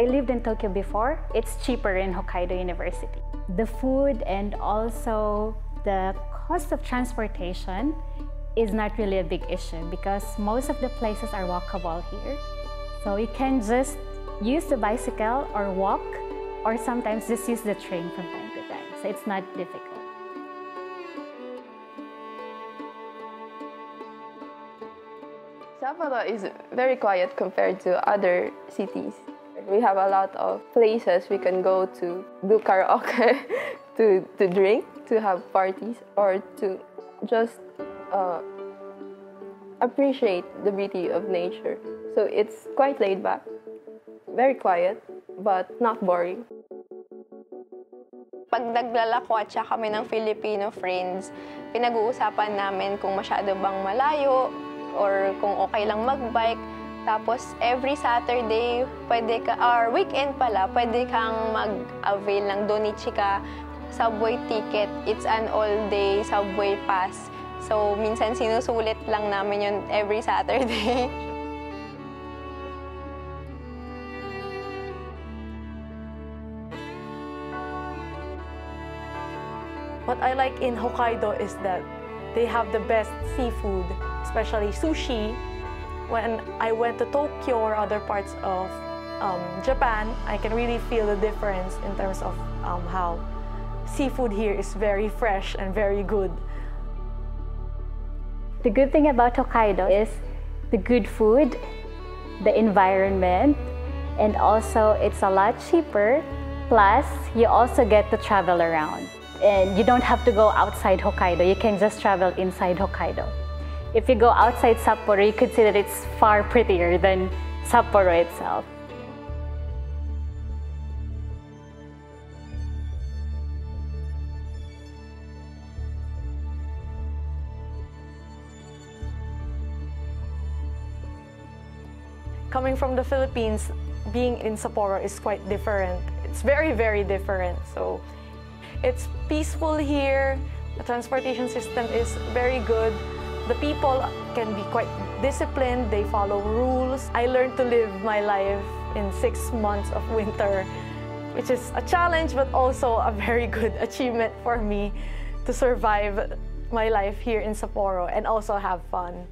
I lived in Tokyo before. It's cheaper in Hokkaido University. The food and also the cost of transportation is not really a big issue because most of the places are walkable here. So you can just use the bicycle or walk, or sometimes just use the train from time to time. So it's not difficult. Sapporo is very quiet compared to other cities. We have a lot of places we can go to do karaoke, to drink, to have parties, or to just appreciate the beauty of nature. So it's quite laid back, very quiet, but not boring. Pag naglalakwatsa kami ng Filipino friends, pinag-uusapan namin kung masyado bang malayo or kung okay lang magbike. Tapos every Saturday, pwede ka, or weekend pala, pwede kang mag-avail ng Donichika subway ticket. It's an all-day subway pass. So minsan sinusulit lang namin yun every Saturday. What I like in Hokkaido is that they have the best seafood, especially sushi. When I went to Tokyo or other parts of Japan, I can really feel the difference in terms of how seafood here is very fresh and very good. The good thing about Hokkaido is the good food, the environment, and also it's a lot cheaper. Plus, you also get to travel around. And you don't have to go outside Hokkaido, you can just travel inside Hokkaido. If you go outside Sapporo, you could see that it's far prettier than Sapporo itself. Coming from the Philippines, being in Sapporo is quite different. It's very, very different. So it's peaceful here. The transportation system is very good. The people can be quite disciplined, they follow rules. I learned to live my life in 6 months of winter, which is a challenge but also a very good achievement for me to survive my life here in Sapporo and also have fun.